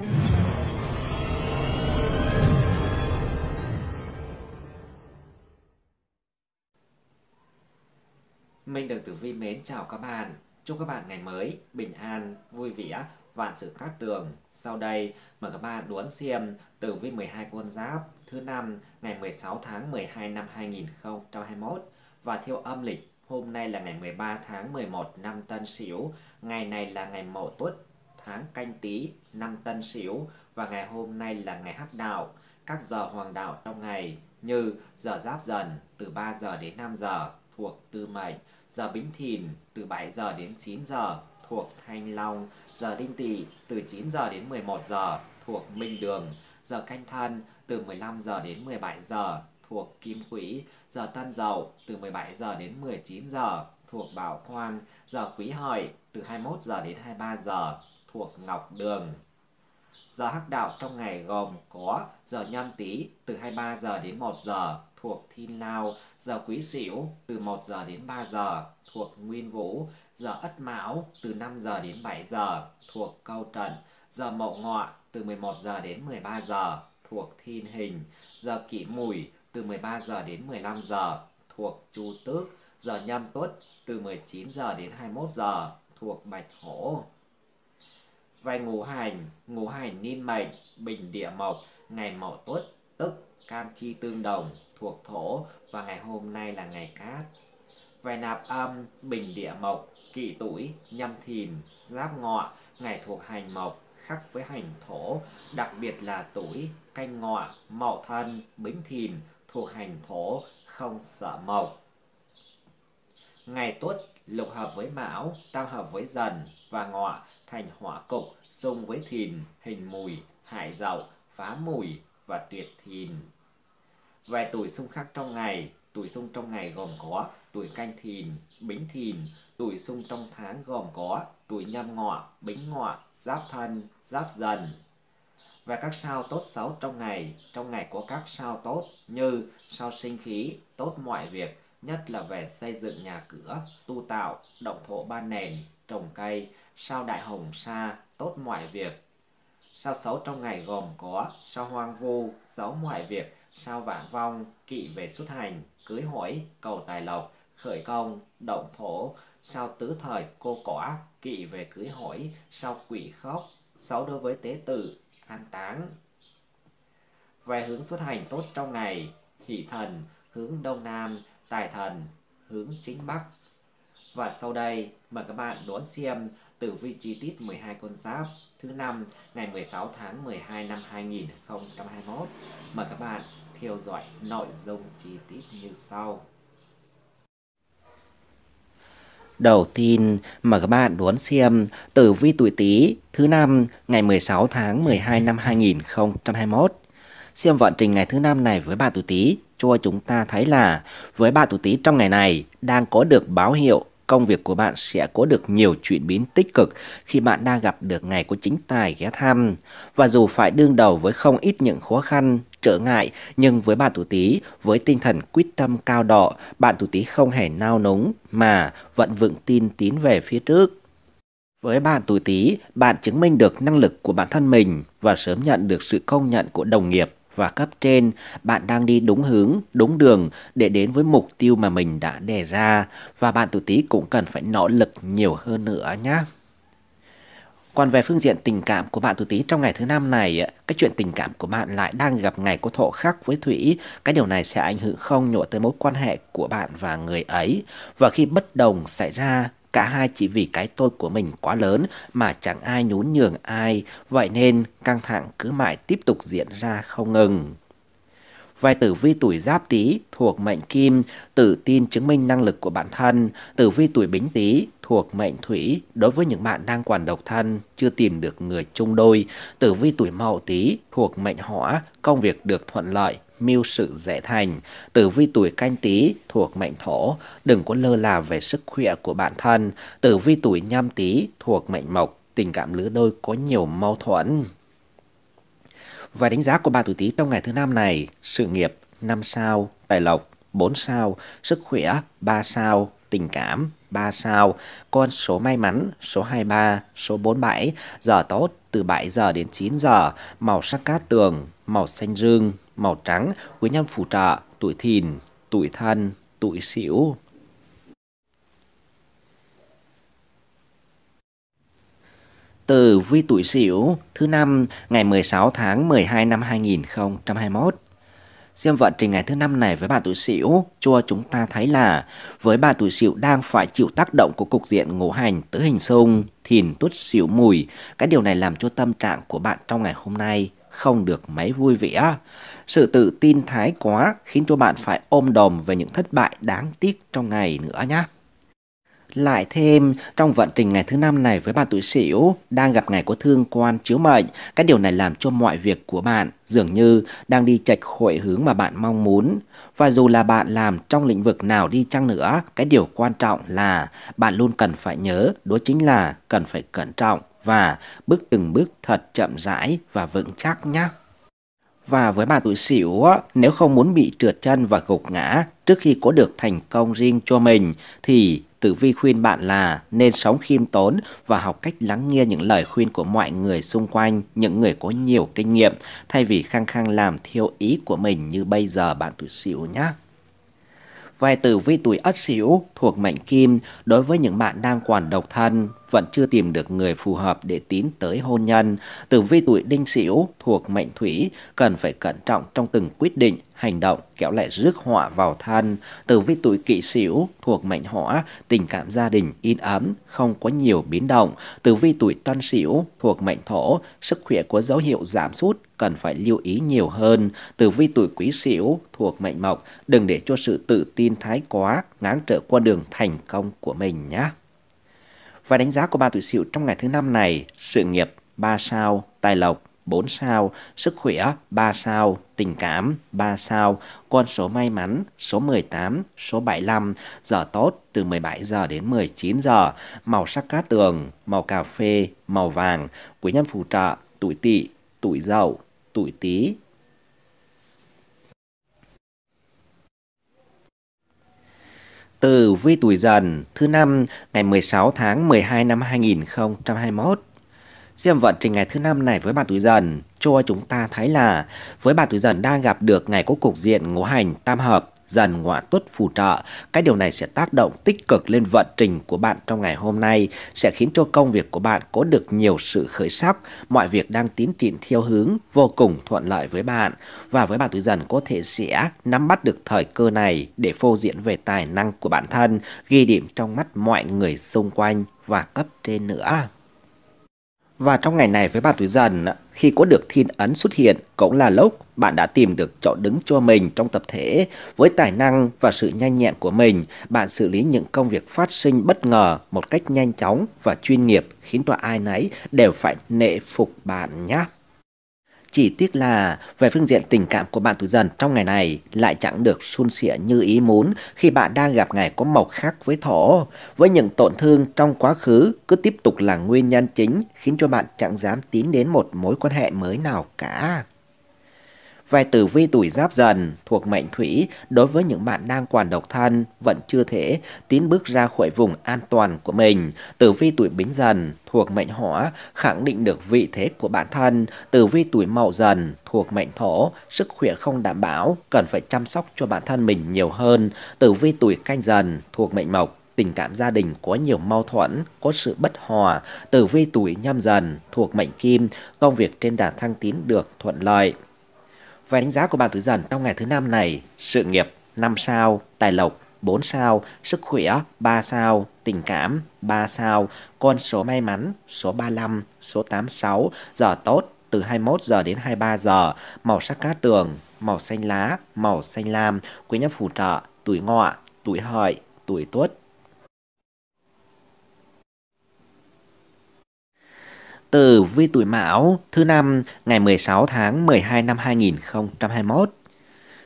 Minh Đường Tử Vi mến chào các bạn. Chúc các bạn ngày mới bình an, vui vẻ, vạn sự cát tường. Sau đây mời các bạn đón xem Tử Vi 12 Con Giáp thứ năm ngày 16 tháng 12 năm 2021 và theo âm lịch. Hôm nay là ngày 13 tháng 11 năm Tân Sửu, ngày này là ngày Mậu Tuất, tháng Canh Tý năm Tân Sửu và ngày hôm nay là ngày Hắc Đạo. Các giờ hoàng đạo trong ngày như giờ Giáp Dần từ 3 giờ đến 5 giờ thuộc Tư Mệnh, giờ Bính Thìn từ 7 giờ đến 9 giờ thuộc Thanh Long, giờ Đinh Tỵ từ 9 giờ đến 11 giờ thuộc Minh Đường, giờ Canh Thân từ 15 giờ đến 17 giờ thuộc Kim Quỹ, giờ Tân Dậu từ 17 giờ đến 19 giờ thuộc Bảo Quan, giờ Quý Hợi từ 21 giờ đến 23 giờ thuộc Ngọc Đường. Giờ Hắc Đạo trong ngày gồm có giờ Nhâm Tý từ 23 giờ đến 1 giờ thuộc Thiên Lao, giờ Quý Sửu từ 1 giờ đến 3 giờ thuộc Nguyên Vũ, giờ Ất Mão từ 5 giờ đến 7 giờ thuộc Câu Trần, giờ Mậu Ngọ từ 11 giờ đến 13 giờ thuộc Thiên Hình, giờ Kỷ Mùi từ 13 giờ đến 15 giờ thuộc Chu Tước, giờ Nhâm Tuất từ 19 giờ đến 21 giờ thuộc Bạch Hổ. Về ngũ hành niên mệnh, bình địa mộc, ngày Mậu Tuất tức can chi tương đồng thuộc thổ và ngày hôm nay là ngày cát. Về nạp âm, bình địa mộc, kỷ tuổi, Nhâm Thìn, Giáp Ngọ, ngày thuộc hành mộc khắc với hành thổ, đặc biệt là tuổi Canh Ngọ, Mậu Thân, Bính Thìn thuộc hành thổ, không sợ mộc. Ngày Tuất lục hợp với Mão, tam hợp với Dần và Ngọ thành hỏa cục, xung với Thìn, hình Mùi, Hải Dậu, phá Mùi và tuyệt Thìn. Về tuổi xung khắc trong ngày, tuổi xung trong ngày gồm có tuổi Canh Thìn, Bính Thìn. Tuổi xung trong tháng gồm có tuổi Nhâm Ngọ, Bính Ngọ, Giáp Thân, Giáp Dần. Và các sao tốt xấu trong ngày có các sao tốt như sao sinh khí, tốt mọi việc, nhất là về xây dựng nhà cửa, tu tạo, động thổ ban nền, trồng cây. Sao đại hồng sa, tốt mọi việc. Sao xấu trong ngày gồm có sao hoang vu, xấu mọi việc, sao vạn vong, kỵ về xuất hành, cưới hỏi, cầu tài lộc, khởi công, động thổ. Sao tứ thời cô cỏ, kỵ về cưới hỏi, sao quỷ khóc, xấu đối với tế tử, an táng. Về hướng xuất hành tốt trong ngày, hỷ thần hướng đông nam, tài thần hướng chính bắc. Và sau đây mời các bạn đón xem tử vi chi tiết 12 con giáp thứ năm ngày 16 tháng 12 năm 2021. Mời các bạn theo dõi nội dung chi tiết như sau. Đầu tiên mời các bạn đón xem tử vi tuổi Tý thứ năm ngày 16 tháng 12 năm 2021. Xem vận trình ngày thứ năm này với bạn tuổi Tý cho chúng ta thấy là với bạn tuổi Tý trong ngày này đang có được báo hiệu công việc của bạn sẽ có được nhiều chuyển biến tích cực khi bạn đang gặp được ngày có chính tài ghé thăm. Và dù phải đương đầu với không ít những khó khăn, trở ngại, nhưng với bạn tuổi Tý, với tinh thần quyết tâm cao độ, bạn tuổi Tý không hề nao núng mà vẫn vững tin tiến về phía trước. Với bạn tuổi Tý, bạn chứng minh được năng lực của bản thân mình và sớm nhận được sự công nhận của đồng nghiệp và cấp trên. Bạn đang đi đúng hướng, đúng đường để đến với mục tiêu mà mình đã đề ra, và bạn tuổi Tý cũng cần phải nỗ lực nhiều hơn nữa nhé. Còn về phương diện tình cảm của bạn tuổi Tý trong ngày thứ năm này, cái chuyện tình cảm của bạn lại đang gặp ngày có thổ khắc với thủy. Cái điều này sẽ ảnh hưởng không nhỏ tới mối quan hệ của bạn và người ấy. Và khi bất đồng xảy ra, cả hai chỉ vì cái tôi của mình quá lớn mà chẳng ai nhún nhường ai, vậy nên căng thẳng cứ mãi tiếp tục diễn ra không ngừng. Vài tử vi tuổi Giáp Tý thuộc mệnh Kim, tự tin chứng minh năng lực của bản thân. Tử vi tuổi Bính Tý thuộc mệnh Thủy, đối với những bạn đang còn độc thân, chưa tìm được người chung đôi. Tử vi tuổi Mậu Tý thuộc mệnh Hỏa, công việc được thuận lợi, mưu sự dễ thành. Tử vi tuổi Canh Tý thuộc mệnh Thổ, đừng có lơ là về sức khỏe của bản thân. Tử vi tuổi Nhâm Tý thuộc mệnh Mộc, tình cảm lứa đôi có nhiều mâu thuẫn. Và đánh giá của bạn tuổi Tý trong ngày thứ năm này: sự nghiệp 5 sao, tài lộc 4 sao, sức khỏe 3 sao, tình cảm 3 sao. Con số may mắn số 23, số 47, giờ tốt từ 7 giờ đến 9 giờ, màu sắc cát tường, màu xanh dương, màu trắng, quý nhân phù trợ, tuổi Thìn, tuổi Thân, tuổi Sửu. Tử vi tuổi Sửu thứ năm ngày 16 tháng 12 năm 2021. Xem vận trình ngày thứ năm này với bạn tuổi Sửu, cho chúng ta thấy là với bạn tuổi Sửu đang phải chịu tác động của cục diện ngũ hành tứ hành xung Thìn Tuất Sửu Mùi. Cái điều này làm cho tâm trạng của bạn trong ngày hôm nay không được mấy vui vẻ. Sự tự tin thái quá khiến cho bạn phải ôm đồm về những thất bại đáng tiếc trong ngày nữa nhé. Lại thêm, trong vận trình ngày thứ năm này với bạn tuổi Sửu đang gặp ngày có thương quan chiếu mệnh. Cái điều này làm cho mọi việc của bạn dường như đang đi chệch khỏi hướng mà bạn mong muốn. Và dù là bạn làm trong lĩnh vực nào đi chăng nữa, cái điều quan trọng là bạn luôn cần phải nhớ, đó chính là cần phải cẩn trọng và bước từng bước thật chậm rãi và vững chắc nhé. Và với bạn tuổi Sửu, nếu không muốn bị trượt chân và gục ngã trước khi có được thành công riêng cho mình thì tử vi khuyên bạn là nên sống khiêm tốn và học cách lắng nghe những lời khuyên của mọi người xung quanh, những người có nhiều kinh nghiệm, thay vì khăng khăng làm theo ý của mình như bây giờ bạn tuổi Sửu nhé. Về tử vi tuổi Ất Sửu thuộc mệnh Kim, đối với những bạn đang còn độc thân, vẫn chưa tìm được người phù hợp để tiến tới hôn nhân, tử vi tuổi Đinh Sửu thuộc mệnh Thủy cần phải cẩn trọng trong từng quyết định, hành động, kéo lại rước họa vào thân. Tử vi tuổi Kỷ Sửu thuộc mệnh Hỏa, tình cảm gia đình yên ấm, không có nhiều biến động. Tử vi tuổi Tân Sửu thuộc mệnh Thổ, sức khỏe có dấu hiệu giảm sút, cần phải lưu ý nhiều hơn. Tử vi tuổi Quý Sửu thuộc mệnh Mộc, đừng để cho sự tự tin thái quá ngáng trở qua đường thành công của mình nhé. Và đánh giá của bạn tuổi Sửu trong ngày thứ năm này: sự nghiệp 3 sao, tài lộc 4 sao, sức khỏe 3 sao, tình cảm 3 sao, con số may mắn số 18, số 75, giờ tốt từ 17 giờ đến 19 giờ, màu sắc cát tường, màu cà phê, màu vàng, quý nhân phù trợ, tuổi Tỵ, tuổi Dậu, tuổi Tý. Tử vi tuổi Dần thứ năm ngày 16 tháng 12 năm 2021. Xem vận trình ngày thứ năm này với bạn tuổi Dần cho chúng ta thấy là với bạn tuổi Dần đang gặp được ngày có cục diện ngũ hành tam hợp Dần Ngọ Tuất phù trợ. Cái điều này sẽ tác động tích cực lên vận trình của bạn trong ngày hôm nay, sẽ khiến cho công việc của bạn có được nhiều sự khởi sắc, mọi việc đang tiến triển theo hướng vô cùng thuận lợi với bạn. Và với bạn tuổi Dần có thể sẽ nắm bắt được thời cơ này để phô diễn về tài năng của bản thân, ghi điểm trong mắt mọi người xung quanh và cấp trên nữa. Và trong ngày này với bạn tuổi Dần, khi có được Thiên Ấn xuất hiện cũng là lúc bạn đã tìm được chỗ đứng cho mình trong tập thể. Với tài năng và sự nhanh nhẹn của mình, bạn xử lý những công việc phát sinh bất ngờ một cách nhanh chóng và chuyên nghiệp, khiến cho ai nấy đều phải nể phục bạn nhé. Chỉ tiếc là về phương diện tình cảm của bạn tuổi Dần trong ngày này lại chẳng được suôn sẻ như ý muốn, khi bạn đang gặp ngày có mộc khác với Thổ. Với những tổn thương trong quá khứ cứ tiếp tục là nguyên nhân chính khiến cho bạn chẳng dám tiến đến một mối quan hệ mới nào cả. Về tử vi tuổi Giáp Dần thuộc mệnh Thủy, đối với những bạn đang còn độc thân vẫn chưa thể tiến bước ra khỏi vùng an toàn của mình. Tử vi tuổi Bính Dần thuộc mệnh Hỏa, khẳng định được vị thế của bản thân. Tử vi tuổi Mậu Dần thuộc mệnh Thổ, sức khỏe không đảm bảo, cần phải chăm sóc cho bản thân mình nhiều hơn. Tử vi tuổi Canh Dần thuộc mệnh Mộc, tình cảm gia đình có nhiều mâu thuẫn, có sự bất hòa. Tử vi tuổi Nhâm Dần thuộc mệnh Kim, công việc trên đà thăng tiến được thuận lợi. Và đánh giá của bạn tuổi Dần trong ngày thứ năm này: sự nghiệp 5 sao, tài lộc 4 sao, sức khỏe 3 sao, tình cảm 3 sao, con số may mắn số 35, số 86, giờ tốt từ 21 giờ đến 23 giờ, màu sắc cát tường, màu xanh lá, màu xanh lam, quý nhân phù trợ, tuổi Ngọ, tuổi Hợi, tuổi Tuất. Tử vi tuổi Mão thứ năm ngày 16 tháng 12 năm 2021.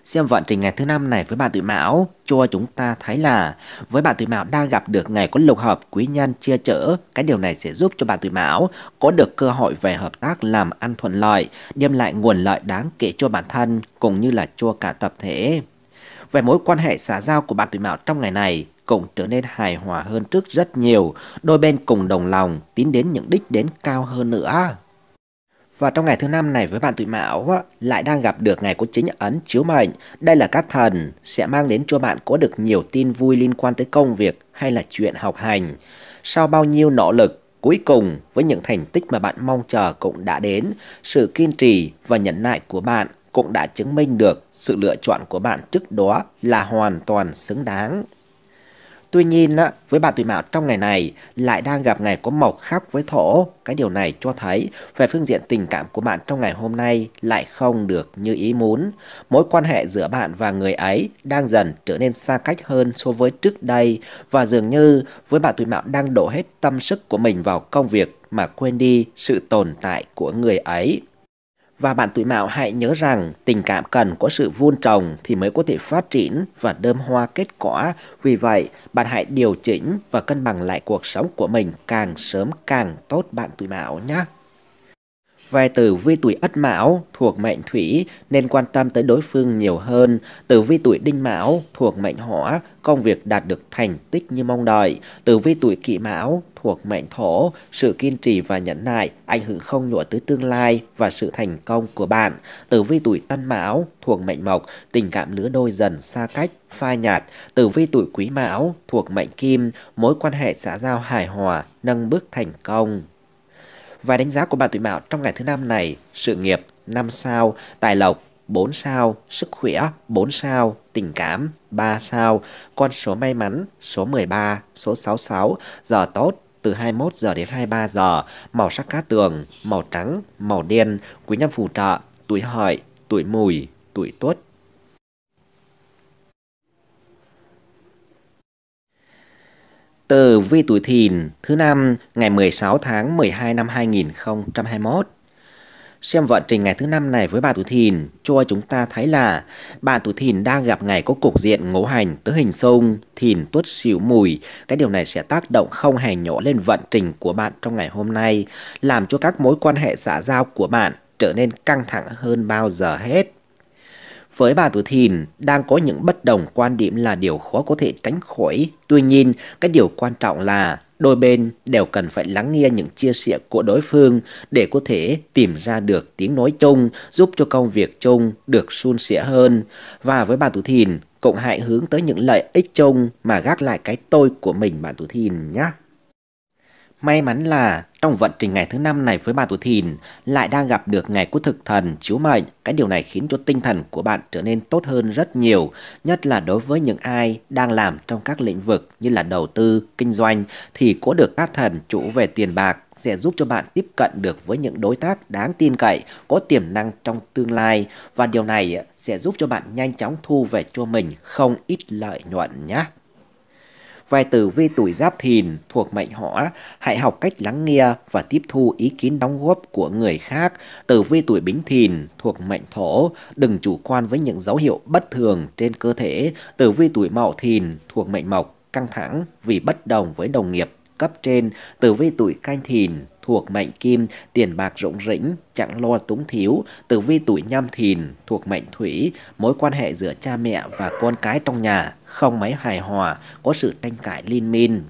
Xem vận trình ngày thứ năm này với bạn tuổi Mão cho chúng ta thấy là với bạn tuổi Mão đang gặp được ngày có lục hợp quý nhân chia chở. Cái điều này sẽ giúp cho bạn tuổi Mão có được cơ hội về hợp tác làm ăn thuận lợi, đem lại nguồn lợi đáng kể cho bản thân cũng như là cho cả tập thể. Về mối quan hệ xã giao của bạn tuổi Mão trong ngày này cũng trở nên hài hòa hơn trước rất nhiều, đôi bên cùng đồng lòng tiến đến những đích đến cao hơn nữa. Và trong ngày thứ năm này với bạn Tuổi Mão lại đang gặp được ngày có chính ấn chiếu mệnh. Đây là các thần sẽ mang đến cho bạn có được nhiều tin vui liên quan tới công việc hay là chuyện học hành. Sau bao nhiêu nỗ lực, cuối cùng với những thành tích mà bạn mong chờ cũng đã đến. Sự kiên trì và nhẫn nại của bạn cũng đã chứng minh được sự lựa chọn của bạn trước đó là hoàn toàn xứng đáng. Tuy nhiên, với bạn Tuổi Mão trong ngày này lại đang gặp ngày có mộc khắc với thổ. Cái điều này cho thấy về phương diện tình cảm của bạn trong ngày hôm nay lại không được như ý muốn. Mối quan hệ giữa bạn và người ấy đang dần trở nên xa cách hơn so với trước đây. Và dường như với bạn Tuổi Mão đang đổ hết tâm sức của mình vào công việc mà quên đi sự tồn tại của người ấy. Và bạn Tuổi Mão hãy nhớ rằng tình cảm cần có sự vun trồng thì mới có thể phát triển và đơm hoa kết quả. Vì vậy, bạn hãy điều chỉnh và cân bằng lại cuộc sống của mình càng sớm càng tốt bạn Tuổi Mão nhé. Về tử vi tuổi Ất Mão thuộc mệnh Thủy nên quan tâm tới đối phương nhiều hơn. Tử vi tuổi Đinh Mão thuộc mệnh Hỏa, công việc đạt được thành tích như mong đợi. Tử vi tuổi Kỷ Mão thuộc mệnh Thổ, sự kiên trì và nhẫn nại ảnh hưởng không nhỏ tới tương lai và sự thành công của bạn. Tử vi tuổi Tân Mão thuộc mệnh Mộc, tình cảm lứa đôi dần xa cách, phai nhạt. Tử vi tuổi Quý Mão thuộc mệnh Kim, mối quan hệ xã giao hài hòa, nâng bước thành công. Và đánh giá của bạn Tuổi Mão trong ngày thứ năm này: sự nghiệp 5 sao, tài lộc 4 sao, sức khỏe 4 sao, tình cảm 3 sao, con số may mắn số 13, số 66, giờ tốt từ 21 giờ đến 23 giờ, màu sắc cát tường, màu trắng, màu đen, quý nhân phù trợ, tuổi Hợi, tuổi Mùi, tuổi Tuất. Tử vi tuổi Thìn thứ năm ngày 16 tháng 12 năm 2021. Xem vận trình ngày thứ năm này với bạn tuổi Thìn cho chúng ta thấy là bạn tuổi Thìn đang gặp ngày có cục diện ngũ hành tứ hình xung, Thìn Tuất Sửu Mùi. Cái điều này sẽ tác động không hề nhỏ lên vận trình của bạn trong ngày hôm nay, làm cho các mối quan hệ xã giao của bạn trở nên căng thẳng hơn bao giờ hết. Với bạn tuổi Thìn, đang có những bất đồng quan điểm là điều khó có thể tránh khỏi. Tuy nhiên, cái điều quan trọng là đôi bên đều cần phải lắng nghe những chia sẻ của đối phương để có thể tìm ra được tiếng nói chung, giúp cho công việc chung được suôn sẻ hơn. Và với bạn tuổi Thìn, cũng hãy hướng tới những lợi ích chung mà gác lại cái tôi của mình bạn tuổi Thìn nhé. May mắn là trong vận trình ngày thứ năm này với bạn tuổi Thìn lại đang gặp được ngày của thực thần chiếu mệnh. Cái điều này khiến cho tinh thần của bạn trở nên tốt hơn rất nhiều, nhất là đối với những ai đang làm trong các lĩnh vực như là đầu tư, kinh doanh thì có được các thần chủ về tiền bạc sẽ giúp cho bạn tiếp cận được với những đối tác đáng tin cậy, có tiềm năng trong tương lai, và điều này sẽ giúp cho bạn nhanh chóng thu về cho mình không ít lợi nhuận nhé. Về tử vi tuổi Giáp Thìn thuộc mệnh Hỏa, hãy học cách lắng nghe và tiếp thu ý kiến đóng góp của người khác. Tử vi tuổi Bính Thìn thuộc mệnh Thổ, đừng chủ quan với những dấu hiệu bất thường trên cơ thể. Tử vi tuổi Mậu Thìn thuộc mệnh Mộc, căng thẳng vì bất đồng với đồng nghiệp cấp trên. Tử vi tuổi Canh Thìn thuộc mệnh Kim, tiền bạc rủng rỉnh, chẳng lo túng thiếu. Tử vi tuổi Nhâm Thìn thuộc mệnh Thủy, mối quan hệ giữa cha mẹ và con cái trong nhà không mấy hài hòa, có sự tranh cãi liên miên.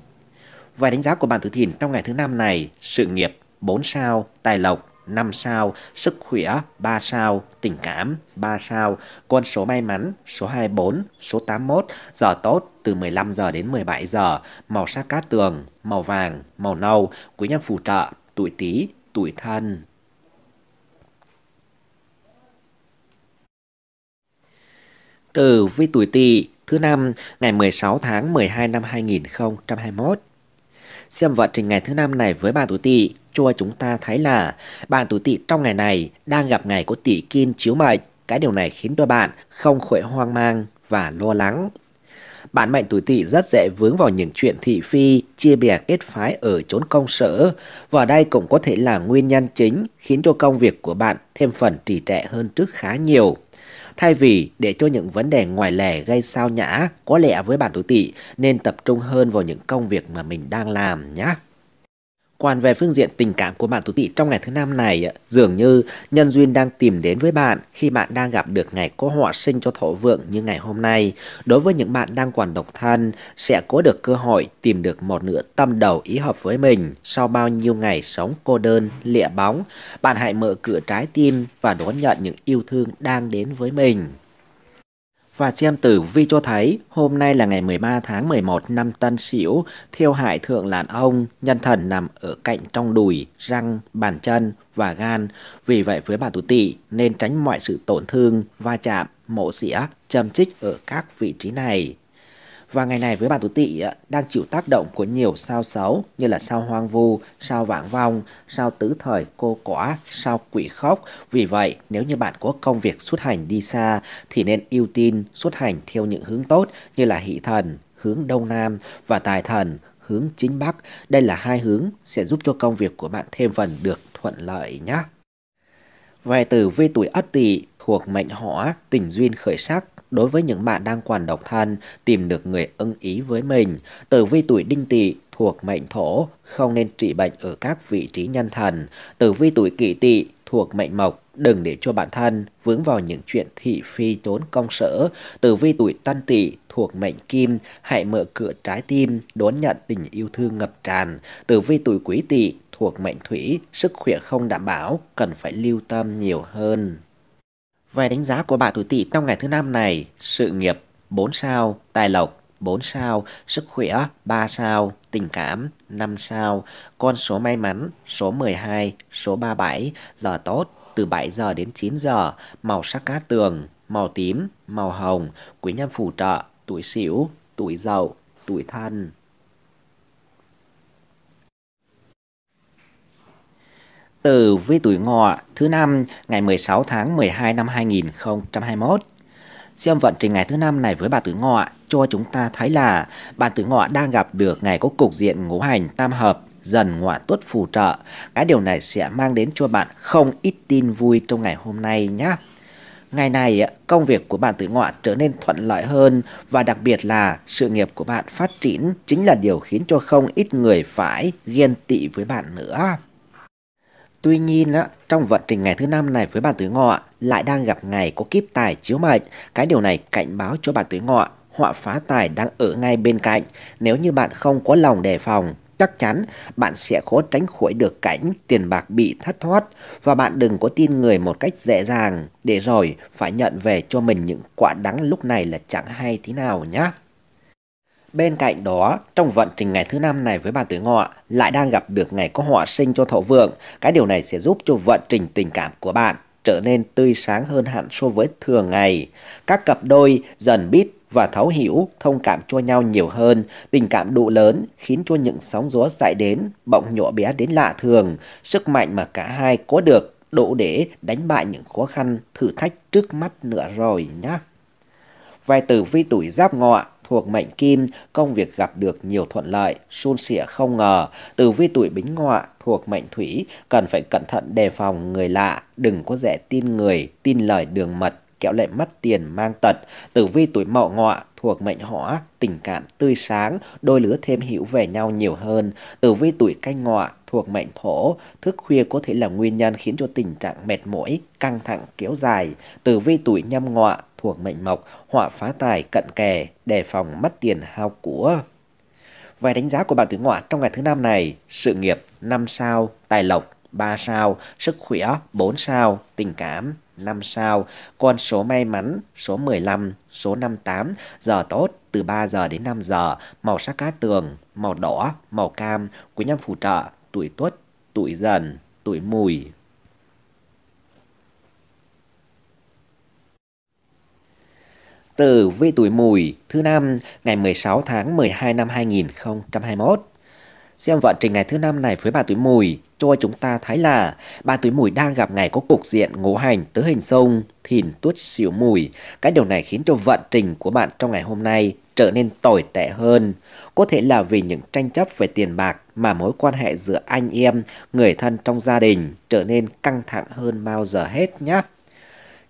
Và đánh giá của bạn tuổi Thìn trong ngày thứ năm này: sự nghiệp 4 sao, tài lộc 5 sao, sức khỏe 3 sao, tình cảm 3 sao, con số may mắn số 24, số 81, giờ tốt từ 15 giờ đến 17 giờ, màu sắc cát tường, màu vàng, màu nâu, quý nhân phù trợ, tuổi Tý, tuổi Thân. Tử vi tuổi Tỵ thứ năm ngày 16 tháng 12 năm 2021. Xem vận trình ngày thứ năm này với bạn tuổi Tỵ cho chúng ta thấy là bạn tuổi Tỵ trong ngày này đang gặp ngày có Tỵ Kim chiếu mệnh. Cái điều này khiến cho bạn không khỏi hoang mang và lo lắng. Bản mệnh tuổi Tỵ rất dễ vướng vào những chuyện thị phi, chia bè kết phái ở chốn công sở. Và đây cũng có thể là nguyên nhân chính khiến cho công việc của bạn thêm phần trì trệ hơn trước khá nhiều. Thay vì để cho những vấn đề ngoài lề gây sao nhã, có lẽ với bạn tuổi Tỵ nên tập trung hơn vào những công việc mà mình đang làm nhé. Còn về phương diện tình cảm của bạn Tú Tỵ trong ngày thứ năm này, dường như nhân duyên đang tìm đến với bạn khi bạn đang gặp được ngày có họa sinh cho thổ vượng như ngày hôm nay. Đối với những bạn đang còn độc thân, sẽ có được cơ hội tìm được một nửa tâm đầu ý hợp với mình sau bao nhiêu ngày sống cô đơn, lịa bóng. Bạn hãy mở cửa trái tim và đón nhận những yêu thương đang đến với mình. Và xem tử vi cho thấy, hôm nay là ngày 13 tháng 11 năm Tân Sửu, theo Hải Thượng Lãn Ông, nhân thần nằm ở cạnh trong đùi, răng, bàn chân và gan. Vì vậy với bạn Tú Tỵ nên tránh mọi sự tổn thương, va chạm, mổ xỉa, châm chích ở các vị trí này. Và ngày này với bạn Tú Tỵ đang chịu tác động của nhiều sao xấu như là sao hoang vu, sao vãng vong, sao tứ thời cô quả, sao quỷ khóc. Vì vậy, nếu như bạn có công việc xuất hành đi xa thì nên ưu tiên xuất hành theo những hướng tốt như là hỷ thần, hướng đông nam và tài thần, hướng chính bắc. Đây là hai hướng sẽ giúp cho công việc của bạn thêm phần được thuận lợi nhé. Về tử vi tuổi Ất Tỵ thuộc mệnh Hỏa, tình duyên khởi sắc. Đối với những bạn đang còn độc thân, tìm được người ưng ý với mình. Tử vi tuổi Đinh Tỵ thuộc mệnh Thổ, không nên trị bệnh ở các vị trí nhân thần. Tử vi tuổi Kỷ Tỵ thuộc mệnh Mộc, đừng để cho bản thân vướng vào những chuyện thị phi trốn công sở. Tử vi tuổi Tân Tỵ thuộc mệnh Kim, hãy mở cửa trái tim, đón nhận tình yêu thương ngập tràn. Tử vi tuổi Quý Tỵ thuộc mệnh Thủy, sức khỏe không đảm bảo, cần phải lưu tâm nhiều hơn. Về đánh giá của bạn Tú Tỵ trong ngày thứ năm này, sự nghiệp 4 sao, tài lộc 4 sao, sức khỏe 3 sao, tình cảm 5 sao, con số may mắn số 12, số 37, giờ tốt từ 7 giờ đến 9 giờ, màu sắc cát tường, màu tím, màu hồng, quý nhân phù trợ, tuổi Sửu, tuổi Dậu, tuổi Thân. Tử vi tuổi Ngọ thứ năm ngày 16 tháng 12 năm 2021. Xem vận trình ngày thứ năm này với bạn tuổi Ngọ cho chúng ta thấy là bạn tuổi Ngọ đang gặp được ngày có cục diện ngũ hành tam hợp, dần Ngọ Tuất phù trợ. Cái điều này sẽ mang đến cho bạn không ít tin vui trong ngày hôm nay nhé. Ngày này, công việc của bạn tuổi Ngọ trở nên thuận lợi hơn và đặc biệt là sự nghiệp của bạn phát triển chính là điều khiến cho không ít người phải ghen tị với bạn nữa. Tuy nhiên, trong vận trình ngày thứ năm này với bạn tuổi Ngọ lại đang gặp ngày có kiếp tài chiếu mệnh. Cái điều này cảnh báo cho bạn tuổi Ngọ họa phá tài đang ở ngay bên cạnh. Nếu như bạn không có lòng đề phòng, chắc chắn bạn sẽ khó tránh khỏi được cảnh tiền bạc bị thất thoát. Và bạn đừng có tin người một cách dễ dàng, để rồi phải nhận về cho mình những quả đắng lúc này là chẳng hay tí nào nhé. Bên cạnh đó, trong vận trình ngày thứ năm này với bạn tuổi Ngọ lại đang gặp được ngày có họa sinh cho thổ vượng. Cái điều này sẽ giúp cho vận trình tình cảm của bạn trở nên tươi sáng hơn hẳn so với thường ngày. Các cặp đôi dần biết và thấu hiểu, thông cảm cho nhau nhiều hơn. Tình cảm độ lớn khiến cho những sóng gió dãi đến bỗng nhỏ bé đến lạ thường. Sức mạnh mà cả hai có được đủ để đánh bại những khó khăn, thử thách trước mắt nữa rồi nhé. Về tử vi tuổi Giáp Ngọ thuộc mệnh Kim, công việc gặp được nhiều thuận lợi, suôn sẻ không ngờ. Tử vi tuổi Bính Ngọ thuộc mệnh Thủy, cần phải cẩn thận đề phòng người lạ, đừng có dễ tin người, tin lời đường mật, kẻo lại mất tiền mang tật. Tử vi tuổi Mậu Ngọ thuộc mệnh Hỏa, tình cảm tươi sáng, đôi lứa thêm hiểu về nhau nhiều hơn. Tử vi tuổi Canh Ngọ thuộc mệnh Thổ, thức khuya có thể là nguyên nhân khiến cho tình trạng mệt mỏi, căng thẳng kéo dài. Tử vi tuổi Nhâm Ngọ thuộc mệnh Mộc, họa phá tài cận kề, đề phòng mất tiền hao của. Vài đánh giá của bạn tuổi Ngọ trong ngày thứ năm này, sự nghiệp 5 sao, tài lộc 3 sao, sức khỏe 4 sao, tình cảm 5 sao, con số may mắn số 15, số 58, giờ tốt từ 3 giờ đến 5 giờ, màu sắc cát tường, màu đỏ, màu cam, quý nhân phù trợ, tuổi Tuất, tuổi Dần, tuổi Mùi. Tử vi tuổi Mùi thứ năm ngày 16 tháng 12 năm 2021. Xem vận trình ngày thứ năm này với bạn tuổi Mùi cho chúng ta thấy là bạn tuổi Mùi đang gặp ngày có cục diện ngũ hành tứ hình xung, Thìn, Tuất, Sửu, Mùi. Cái điều này khiến cho vận trình của bạn trong ngày hôm nay trở nên tồi tệ hơn. Có thể là vì những tranh chấp về tiền bạc mà mối quan hệ giữa anh em, người thân trong gia đình trở nên căng thẳng hơn bao giờ hết nhé.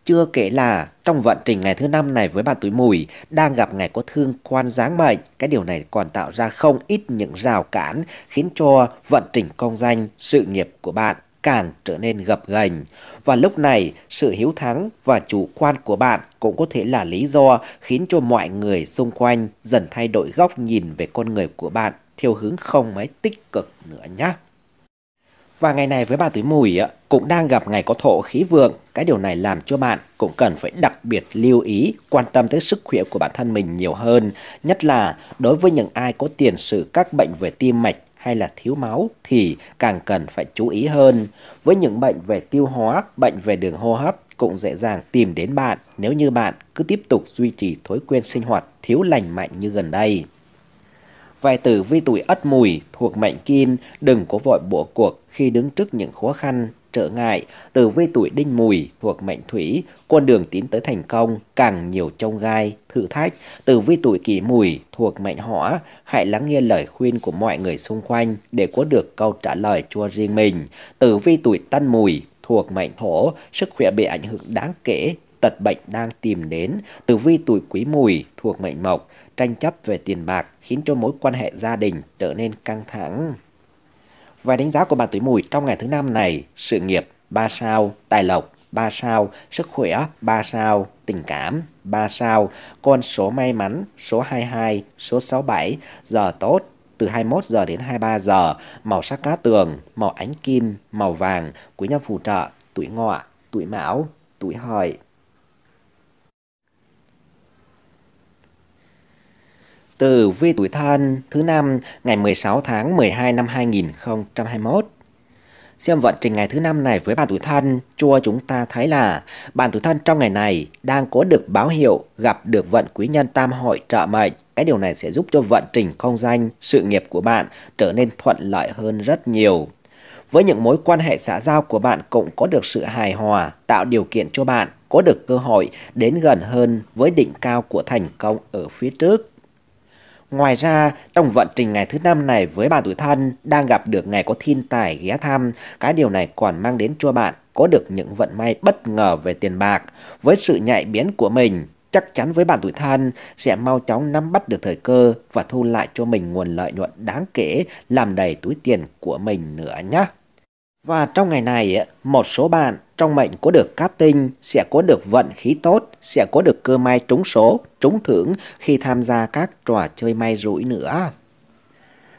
Chưa kể là trong vận trình ngày thứ năm này với bạn tuổi Mùi đang gặp ngày có thương quan giáng mệnh, cái điều này còn tạo ra không ít những rào cản khiến cho vận trình công danh, sự nghiệp của bạn càng trở nên gập ghềnh. Và lúc này, sự hiếu thắng và chủ quan của bạn cũng có thể là lý do khiến cho mọi người xung quanh dần thay đổi góc nhìn về con người của bạn theo hướng không mấy tích cực nữa nhé. Và ngày này với bạn tuổi Mùi cũng đang gặp ngày có thổ khí vượng. Cái điều này làm cho bạn cũng cần phải đặc biệt lưu ý, quan tâm tới sức khỏe của bản thân mình nhiều hơn. Nhất là đối với những ai có tiền sử các bệnh về tim mạch hay là thiếu máu thì càng cần phải chú ý hơn. Với những bệnh về tiêu hóa, bệnh về đường hô hấp cũng dễ dàng tìm đến bạn nếu như bạn cứ tiếp tục duy trì thói quen sinh hoạt thiếu lành mạnh như gần đây. Về tử vi tuổi Ất Mùi thuộc mệnh Kim, đừng có vội bỏ cuộc khi đứng trước những khó khăn, trở ngại. Tử vi tuổi Đinh Mùi thuộc mệnh Thủy, con đường tiến tới thành công càng nhiều chông gai, thử thách. Tử vi tuổi Kỷ Mùi thuộc mệnh Hỏa, hãy lắng nghe lời khuyên của mọi người xung quanh để có được câu trả lời cho riêng mình. Tử vi tuổi Tân Mùi thuộc mệnh Thổ, sức khỏe bị ảnh hưởng đáng kể, tật bệnh đang tìm đến. Tử vi tuổi Quý Mùi thuộc mệnh Mộc, tranh chấp về tiền bạc khiến cho mối quan hệ gia đình trở nên căng thẳng. Và đánh giá của bạn tuổi Mùi trong ngày thứ năm này: sự nghiệp 3 sao, tài lộc 3 sao, sức khỏe 3 sao, tình cảm 3 sao. Con số may mắn số 22, số 67, giờ tốt từ 21 giờ đến 23 giờ, màu sắc cát tường, màu ánh kim, màu vàng, quý nhân phù trợ tuổi Ngọ, tuổi Mão, tuổi Hợi. Tử vi tuổi Thân thứ năm ngày 16 tháng 12 năm 2021. Xem vận trình ngày thứ năm này với bạn tuổi Thân cho chúng ta thấy là bạn tuổi Thân trong ngày này đang có được báo hiệu gặp được vận quý nhân tam hội trợ mệnh. Cái điều này sẽ giúp cho vận trình công danh, sự nghiệp của bạn trở nên thuận lợi hơn rất nhiều. Với những mối quan hệ xã giao của bạn cũng có được sự hài hòa, tạo điều kiện cho bạn có được cơ hội đến gần hơn với đỉnh cao của thành công ở phía trước. Ngoài ra, trong vận trình ngày thứ năm này với bạn tuổi Thân đang gặp được ngày có thiên tài ghé thăm. Cái điều này còn mang đến cho bạn có được những vận may bất ngờ về tiền bạc. Với sự nhạy bén của mình, chắc chắn với bạn tuổi Thân sẽ mau chóng nắm bắt được thời cơ và thu lại cho mình nguồn lợi nhuận đáng kể, làm đầy túi tiền của mình nữa nhé. Và trong ngày này, một số bạn trong mệnh có được cát tinh sẽ có được vận khí tốt, sẽ có được cơ may trúng số, trúng thưởng khi tham gia các trò chơi may rủi nữa.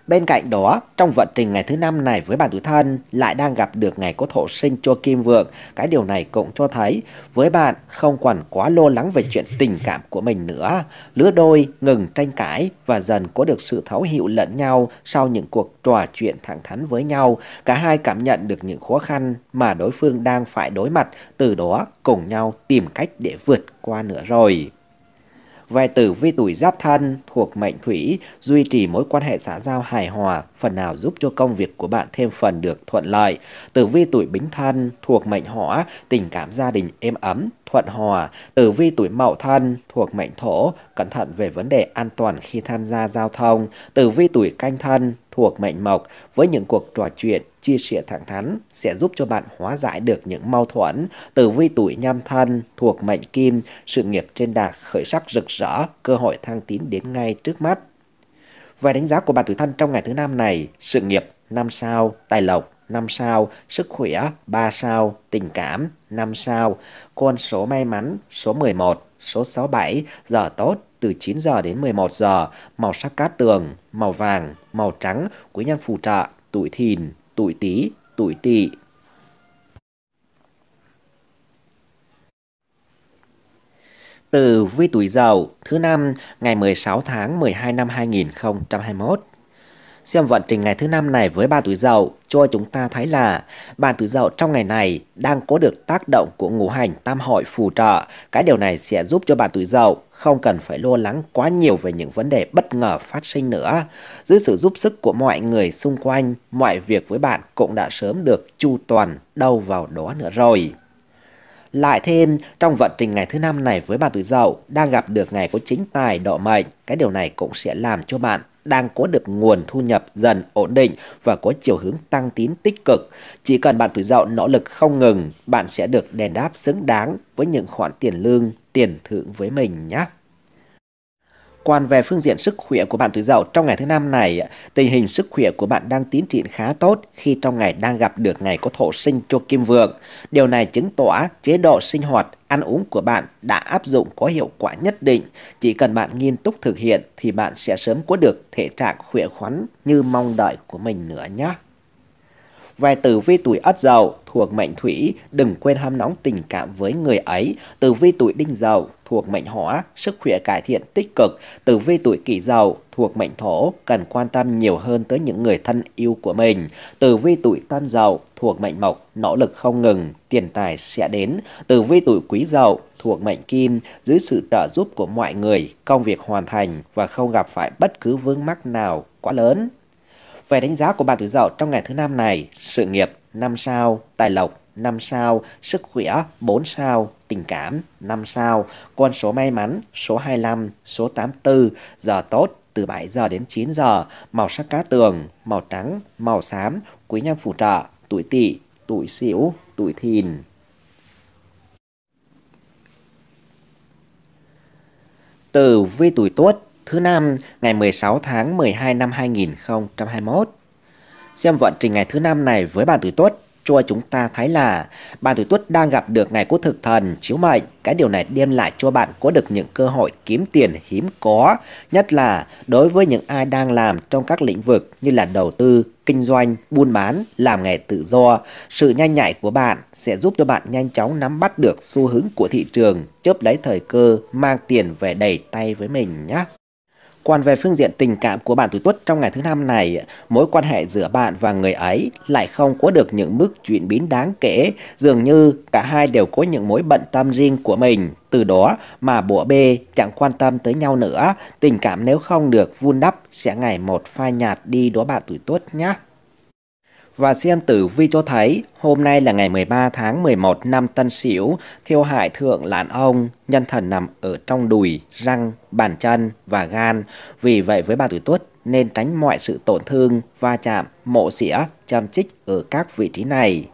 Bên cạnh đó, trong vận trình ngày thứ năm này với bạn tuổi Thân lại đang gặp được ngày có thổ sinh cho kim vượng. Cái điều này cũng cho thấy với bạn không còn quá lo lắng về chuyện tình cảm của mình nữa. Lứa đôi ngừng tranh cãi và dần có được sự thấu hiểu lẫn nhau sau những cuộc trò chuyện thẳng thắn với nhau. Cả hai cảm nhận được những khó khăn mà đối phương đang phải đối mặt, từ đó cùng nhau tìm cách để vượt qua nữa rồi. Về tử vi tuổi Giáp Thân thuộc mệnh Thủy, duy trì mối quan hệ xã giao hài hòa, phần nào giúp cho công việc của bạn thêm phần được thuận lợi. Tử vi tuổi Bính Thân thuộc mệnh Hỏa, tình cảm gia đình êm ấm, thuận hòa. Tử vi tuổi Mậu Thân thuộc mệnh Thổ, cẩn thận về vấn đề an toàn khi tham gia giao thông. Tử vi tuổi Canh Thân thuộc mệnh Mộc, với những cuộc trò chuyện, chia sẻ thẳng thắn sẽ giúp cho bạn hóa giải được những mâu thuẫn. Tử vi tuổi Nhâm Thân thuộc mệnh Kim, sự nghiệp trên đà khởi sắc rực rỡ, cơ hội thăng tiến đến ngay trước mắt. Về đánh giá của bạn tuổi Thân trong ngày thứ năm này: sự nghiệp 5 sao, tài lộc 5 sao, sức khỏe 3 sao, tình cảm 5 sao, con số may mắn số 11, số 67, giờ tốt từ 9 giờ đến 11 giờ, màu sắc cát tường, màu vàng, màu trắng, quý nhân phù trợ tuổi Thìn, tuổi Tý, tuổi Tỵ. Tử vi tuổi Dậu thứ năm ngày 16 tháng 12 năm 2021. Xem vận trình ngày thứ năm này với bạn tuổi Dậu cho chúng ta thấy là bạn tuổi Dậu trong ngày này đang có được tác động của ngũ hành tam hội phù trợ. Cái điều này sẽ giúp cho bạn tuổi Dậu không cần phải lo lắng quá nhiều về những vấn đề bất ngờ phát sinh nữa. Dưới sự giúp sức của mọi người xung quanh, mọi việc với bạn cũng đã sớm được chu toàn đâu vào đó nữa rồi. Lại thêm, trong vận trình ngày thứ năm này với bạn tuổi Dậu đang gặp được ngày có chính tài độ mệnh. Cái điều này cũng sẽ làm cho bạn đang có được nguồn thu nhập dần ổn định và có chiều hướng tăng tín tích cực. Chỉ cần bạn Tuổi Dậu nỗ lực không ngừng, bạn sẽ được đền đáp xứng đáng với những khoản tiền lương, tiền thưởng với mình nhé. Còn về phương diện sức khỏe của bạn Tuổi Dậu trong ngày thứ năm này, tình hình sức khỏe của bạn đang tiến triển khá tốt khi trong ngày đang gặp được ngày có thổ sinh cho kim vượng. Điều này chứng tỏ chế độ sinh hoạt, ăn uống của bạn đã áp dụng có hiệu quả nhất định. Chỉ cần bạn nghiêm túc thực hiện thì bạn sẽ sớm có được thể trạng khỏe khoắn như mong đợi của mình nữa nhé. Về tử vi tuổi Ất Dậu thuộc mệnh Thủy, đừng quên hâm nóng tình cảm với người ấy. Tử vi tuổi Đinh Dậu thuộc mệnh Hỏa, sức khỏe cải thiện tích cực. Tử vi tuổi Kỷ Dậu thuộc mệnh Thổ, cần quan tâm nhiều hơn tới những người thân yêu của mình. Tử vi tuổi Tân Dậu thuộc mệnh Mộc, nỗ lực không ngừng, tiền tài sẽ đến. Tử vi tuổi Quý Dậu thuộc mệnh Kim, dưới sự trợ giúp của mọi người, công việc hoàn thành và không gặp phải bất cứ vướng mắc nào quá lớn. Về đánh giá của bạn Tuổi Dậu trong ngày thứ năm này, sự nghiệp 5 sao, tài lộc 5 sao, sức khỏe 4 sao, tình cảm 5 sao, con số may mắn số 25, số 84, giờ tốt từ 7 giờ đến 9 giờ, màu sắc cá tường, màu trắng, màu xám, quý nhân phù trợ, tuổi Tỵ, tuổi Sửu, tuổi Thìn. Tử vi tuổi Tuất thứ năm ngày 16 tháng 12 năm 2021. Xem vận trình ngày thứ năm này với bạn Tuổi Tuất cho chúng ta thấy là bạn Tuổi Tuất đang gặp được ngày có thực thần chiếu mệnh. Cái điều này đem lại cho bạn có được những cơ hội kiếm tiền hiếm có, nhất là đối với những ai đang làm trong các lĩnh vực như là đầu tư, kinh doanh, buôn bán, làm nghề tự do. Sự nhanh nhạy của bạn sẽ giúp cho bạn nhanh chóng nắm bắt được xu hướng của thị trường, chớp lấy thời cơ, mang tiền về đầy tay với mình nhé. Còn về phương diện tình cảm của bạn Tuổi Tuất trong ngày thứ năm này, mối quan hệ giữa bạn và người ấy lại không có được những bước chuyển biến đáng kể. Dường như cả hai đều có những mối bận tâm riêng của mình, từ đó mà bủa bê chẳng quan tâm tới nhau nữa. Tình cảm nếu không được vun đắp sẽ ngày một phai nhạt đi đó bạn Tuổi Tuất nhé. Và xem tử vi cho thấy, hôm nay là ngày 13 tháng 11 năm Tân Sửu, theo Hải Thượng Lãn Ông, nhân thần nằm ở trong đùi, răng, bàn chân và gan. Vì vậy với bạn Tuổi Tuất nên tránh mọi sự tổn thương, va chạm, mổ xỉa, châm chích ở các vị trí này.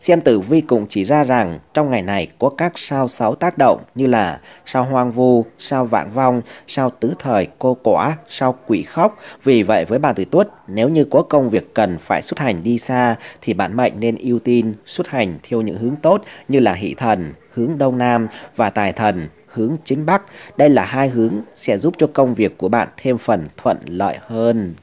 Xem tử vi cũng chỉ ra rằng trong ngày này có các sao 6 tác động như là sao hoang vu, sao vạn vong, sao tứ thời cô quả, sao quỷ khóc. Vì vậy với bạn Tuổi Tuất, nếu như có công việc cần phải xuất hành đi xa thì bản mệnh nên ưu tiên xuất hành theo những hướng tốt như là hỷ thần hướng đông nam và tài thần hướng chính bắc. Đây là hai hướng sẽ giúp cho công việc của bạn thêm phần thuận lợi hơn.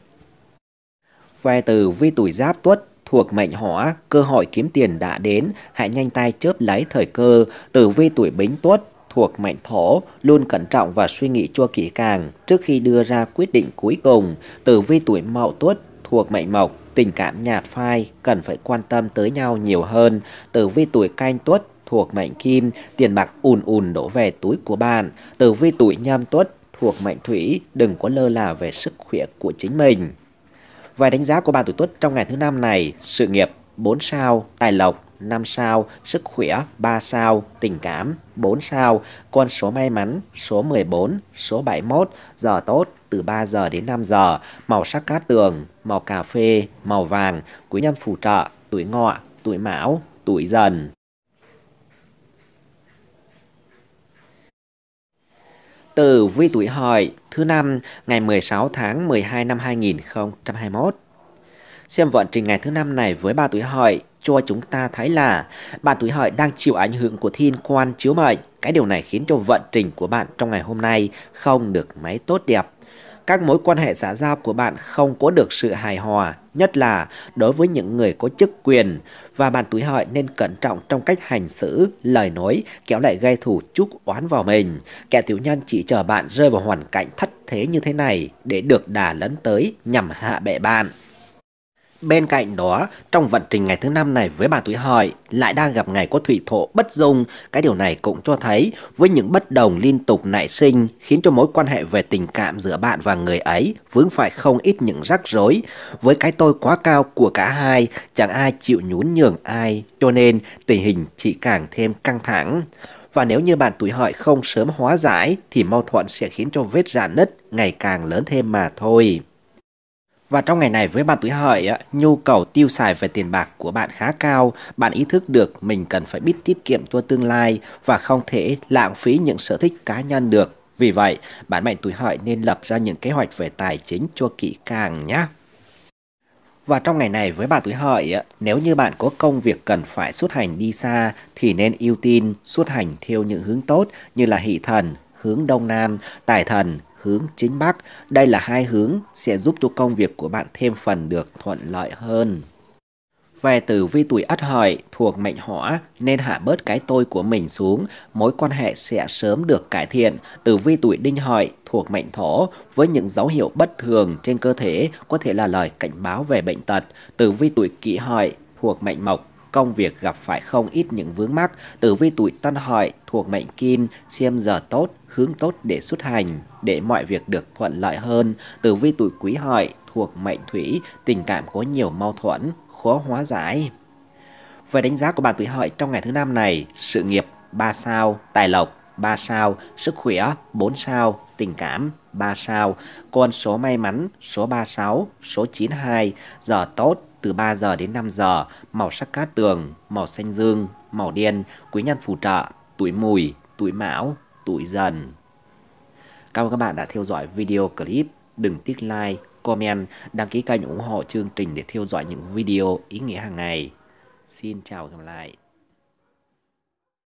Về tử vi tuổi Giáp Tuất thuộc mệnh Hỏa, cơ hội kiếm tiền đã đến, hãy nhanh tay chớp lấy thời cơ. Tử vi tuổi Bính Tuất thuộc mệnh Thổ, luôn cẩn trọng và suy nghĩ cho kỹ càng trước khi đưa ra quyết định cuối cùng. Tử vi tuổi Mậu Tuất thuộc mệnh Mộc, tình cảm nhạt phai, cần phải quan tâm tới nhau nhiều hơn. Tử vi tuổi Canh Tuất thuộc mệnh Kim, tiền bạc ùn ùn đổ về túi của bạn. Tử vi tuổi Nhâm Tuất thuộc mệnh Thủy, đừng có lơ là về sức khỏe của chính mình. Vài đánh giá của bạn Tuổi Tuất trong ngày thứ năm này, sự nghiệp 4 sao, tài lộc 5 sao, sức khỏe 3 sao, tình cảm 4 sao, con số may mắn số 14, số 71, giờ tốt từ 3 giờ đến 5 giờ, màu sắc cát tường, màu cà phê, màu vàng, quý nhân phù trợ, tuổi Ngọ, tuổi Mão, tuổi Dần. Tử vi tuổi Hợi thứ năm ngày 16 tháng 12 năm 2021. Xem vận trình ngày thứ năm này với bạn Tuổi Hợi cho chúng ta thấy là bạn Tuổi Hợi đang chịu ảnh hưởng của thiên quan chiếu mệnh. Cái điều này khiến cho vận trình của bạn trong ngày hôm nay không được mấy tốt đẹp. Các mối quan hệ xã giao của bạn không có được sự hài hòa, nhất là đối với những người có chức quyền. Và bạn Tuổi Hợi nên cẩn trọng trong cách hành xử, lời nói, kéo lại gây thù chuốc oán vào mình. Kẻ tiểu nhân chỉ chờ bạn rơi vào hoàn cảnh thất thế như thế này để được đà lấn tới nhằm hạ bệ bạn. Bên cạnh đó, trong vận trình ngày thứ năm này với bạn Tuổi Hợi lại đang gặp ngày có thủy thổ bất dung. Cái điều này cũng cho thấy với những bất đồng liên tục nảy sinh khiến cho mối quan hệ về tình cảm giữa bạn và người ấy vướng phải không ít những rắc rối. Với cái tôi quá cao của cả hai, chẳng ai chịu nhún nhường ai, cho nên tình hình chỉ càng thêm căng thẳng. và nếu như bạn tuổi Hợi không sớm hóa giải thì mâu thuẫn sẽ khiến cho vết rạn nứt ngày càng lớn thêm mà thôi. Và trong ngày này với bạn tuổi Hợi, nhu cầu tiêu xài về tiền bạc của bạn khá cao, bạn ý thức được mình cần phải biết tiết kiệm cho tương lai và không thể lãng phí những sở thích cá nhân được. Vì vậy, bạn mệnh tuổi Hợi nên lập ra những kế hoạch về tài chính cho kỹ càng nhé. Và trong ngày này với bạn tuổi Hợi, nếu như bạn có công việc cần phải xuất hành đi xa thì nên ưu tiên xuất hành theo những hướng tốt như là hỷ thần hướng đông nam, tài thần hướng chính bắc. Đây là hai hướng sẽ giúp cho công việc của bạn thêm phần được thuận lợi hơn. Về tử vi tuổi Ất Hợi thuộc mệnh Hỏa nên hạ bớt cái tôi của mình xuống, mối quan hệ sẽ sớm được cải thiện. Tử vi tuổi Đinh Hợi thuộc mệnh Thổ với những dấu hiệu bất thường trên cơ thể có thể là lời cảnh báo về bệnh tật. Tử vi tuổi Kỷ Hợi thuộc mệnh Mộc, công việc gặp phải không ít những vướng mắc. Tử vi tuổi Tân Hợi thuộc mệnh Kim, xem giờ tốt, hướng tốt để xuất hành để mọi việc được thuận lợi hơn. Tử vi tuổi Quý Hợi thuộc mệnh Thủy, tình cảm có nhiều mâu thuẫn khó hóa giải. Về đánh giá của bạn tuổi Hợi trong ngày thứ năm này, sự nghiệp 3 sao, tài lộc 3 sao, sức khỏe 4 sao, tình cảm 3 sao, con số may mắn số 36, số 92, giờ tốt từ 3 giờ đến 5 giờ, màu sắc cát tường, màu xanh dương, màu đen, quý nhân phù trợ, tuổi Mùi, tuổi Mão, tuổi Dần. Cảm ơn các bạn đã theo dõi video clip, đừng tiếc like, comment, đăng ký kênh ủng hộ chương trình để theo dõi những video ý nghĩa hàng ngày. Xin chào và hẹn gặp lại.